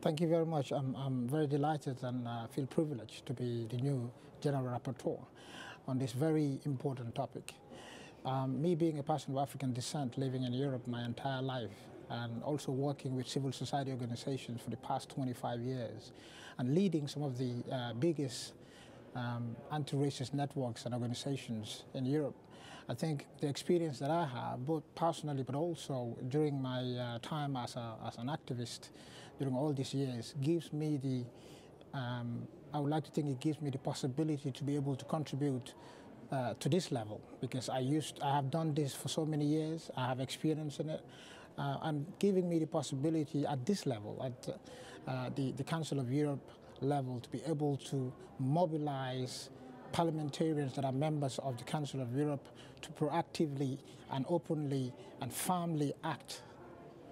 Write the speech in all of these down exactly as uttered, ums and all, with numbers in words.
Thank you very much. I'm, I'm very delighted and uh, feel privileged to be the new General Rapporteur on this very important topic. Um, me being a person of African descent, living in Europe my entire life, and also working with civil society organizations for the past twenty-five years, and leading some of the uh, biggest um, anti-racist networks and organizations in Europe, I think the experience that I have, both personally but also during my uh, time as, a, as an activist during all these years, gives me the, um, I would like to think it gives me the possibility to be able to contribute uh, to this level, because I used, I have done this for so many years, I have experience in it, uh, and giving me the possibility at this level, at uh, the, the Council of Europe level, to be able to mobilize parliamentarians that are members of the Council of Europe to proactively and openly and firmly act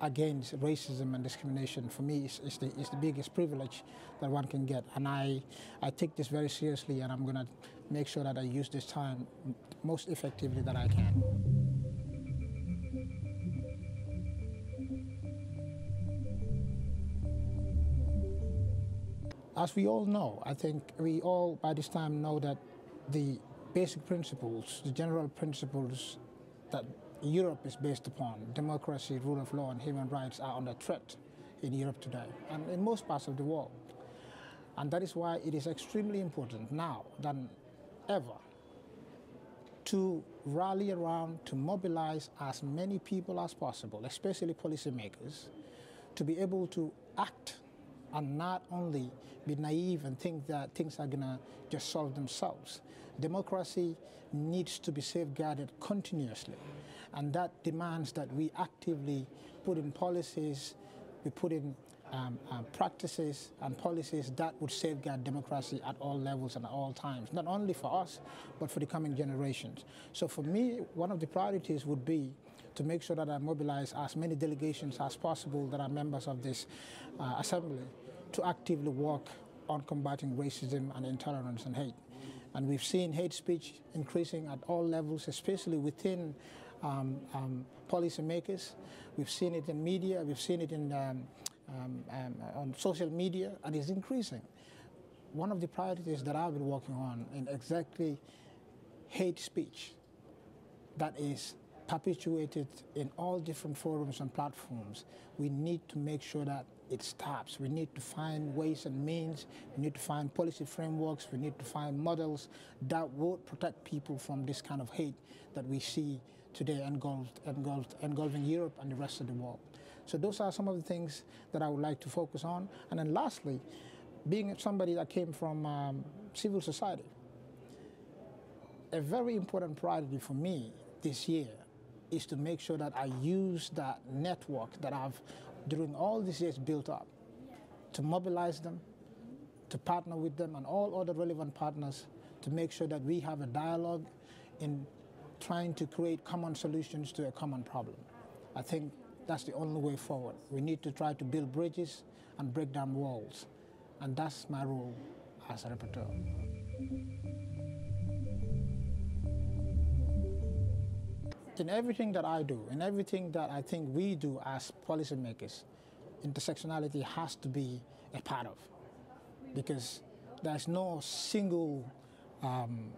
against racism and discrimination, for me is, is, the, is the biggest privilege that one can get. And I, I take this very seriously, and I'm going to make sure that I use this time most effectively that I can. As we all know, I think we all by this time know that the basic principles, the general principles that Europe is based upon, democracy, rule of law, and human rights, are under threat in Europe today and in most parts of the world. And that is why it is extremely important now than ever to rally around, to mobilize as many people as possible, especially policymakers, to be able to act and not only be naive and think that things are going to just solve themselves. Democracy needs to be safeguarded continuously, and that demands that we actively put in policies, we put in um, uh, practices and policies that would safeguard democracy at all levels and at all times, not only for us, but for the coming generations. So for me, one of the priorities would be to make sure that I mobilize as many delegations as possible that are members of this uh, assembly to actively work on combating racism and intolerance and hate. And we've seen hate speech increasing at all levels, especially within um, um, policymakers. We've seen it in media, we've seen it in, um, um, um, on social media, and it's increasing. One of the priorities that I've been working on is exactly hate speech that is perpetuated in all different forums and platforms. We need to make sure that it stops. We need to find ways and means, we need to find policy frameworks, we need to find models that would protect people from this kind of hate that we see today engulfed, engulfed, engulfing Europe and the rest of the world. So those are some of the things that I would like to focus on. And then lastly, being somebody that came from um, civil society, a very important priority for me this year is to make sure that I use that network that I've, during all these years, built up to mobilize them, to partner with them and all other relevant partners to make sure that we have a dialogue in trying to create common solutions to a common problem. I think that's the only way forward. We need to try to build bridges and break down walls. And that's my role as a rapporteur. In everything that I do, in everything that I think we do as policymakers, intersectionality has to be a part of, because there's no single um,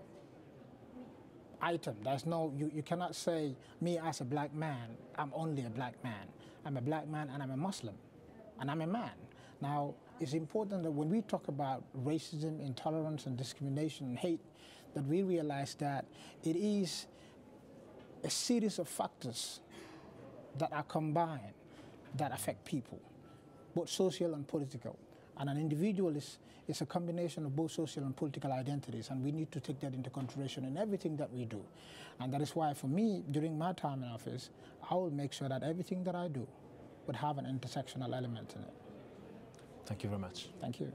item. There's no, you, you cannot say, me as a black man, I'm only a black man. I'm a black man and I'm a Muslim, and I'm a man. Now, it's important that when we talk about racism, intolerance, and discrimination, and hate, that we realize that it is a series of factors that are combined that affect people, both social and political. And an individual is, is a combination of both social and political identities, and we need to take that into consideration in everything that we do. And that is why, for me, during my time in office, I will make sure that everything that I do would have an intersectional element in it. Thank you very much. Thank you.